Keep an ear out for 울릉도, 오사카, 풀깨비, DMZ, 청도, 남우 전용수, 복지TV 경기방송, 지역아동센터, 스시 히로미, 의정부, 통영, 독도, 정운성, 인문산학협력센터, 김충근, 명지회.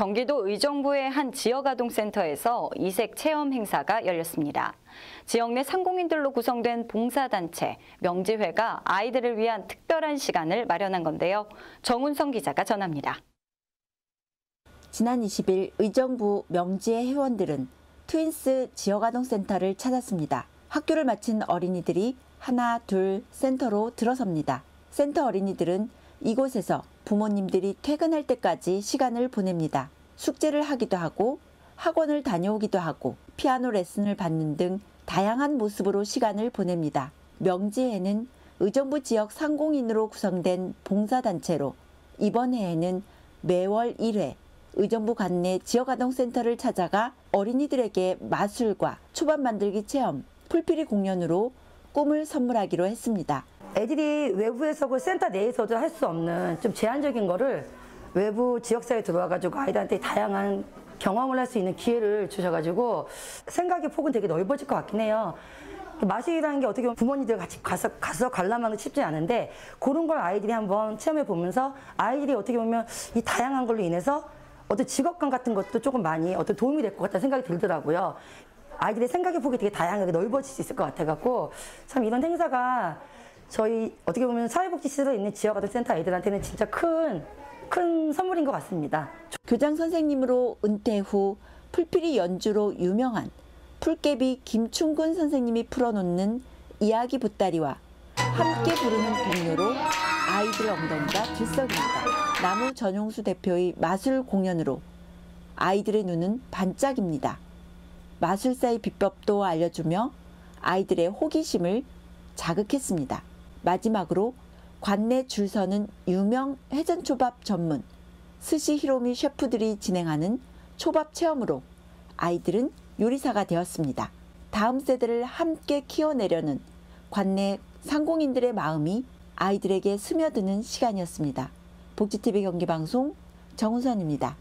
경기도 의정부의 한 지역아동센터에서 이색 체험 행사가 열렸습니다. 지역 내 상공인들로 구성된 봉사단체 명지회가 아이들을 위한 특별한 시간을 마련한 건데요. 정운성 기자가 전합니다. 지난 20일 의정부 명지회 회원들은 트윈스 지역아동센터를 찾았습니다. 학교를 마친 어린이들이 하나, 둘 센터로 들어섭니다. 센터 어린이들은 이곳에서 부모님들이 퇴근할 때까지 시간을 보냅니다. 숙제를 하기도 하고 학원을 다녀오기도 하고 피아노 레슨을 받는 등 다양한 모습으로 시간을 보냅니다. 명지회는 의정부 지역 상공인으로 구성된 봉사단체로 이번 해에는 매월 1회 의정부 관내 지역아동센터를 찾아가 어린이들에게 마술과 초밥 만들기 체험, 풀피리 공연으로 꿈을 선물하기로 했습니다. 애들이 외부에서 그 센터 내에서도 할 수 없는 좀 제한적인 거를 외부 지역사회에 들어와가지고 아이들한테 다양한 경험을 할 수 있는 기회를 주셔가지고 생각의 폭은 되게 넓어질 것 같긴 해요. 마술이라는 게 어떻게 보면 부모님들 같이 가서 관람하는 게 쉽지 않은데 그런 걸 아이들이 한번 체험해 보면서 아이들이 어떻게 보면 이 다양한 걸로 인해서 어떤 직업관 같은 것도 조금 많이 어떤 도움이 될 것 같다는 생각이 들더라고요. 아이들의 생각의 폭이 되게 다양하게 넓어질 수 있을 것 같아갖고 참 이런 행사가 저희 어떻게 보면 사회복지시설에 있는 지역아동센터 아이들한테는 진짜 큰 선물인 것 같습니다. 교장 선생님으로 은퇴 후 풀피리 연주로 유명한 풀깨비 김충근 선생님이 풀어놓는 이야기 보따리와 함께 부르는 동료로 아이들 엉덩이가 들썩입니다. 남우 전용수 대표의 마술 공연으로 아이들의 눈은 반짝입니다. 마술사의 비법도 알려주며 아이들의 호기심을 자극했습니다. 마지막으로 관내 줄 서는 유명 회전초밥 전문 스시 히로미 셰프들이 진행하는 초밥 체험으로 아이들은 요리사가 되었습니다. 다음 세대를 함께 키워내려는 관내 상공인들의 마음이 아이들에게 스며드는 시간이었습니다. 복지TV 경기방송 정은선입니다.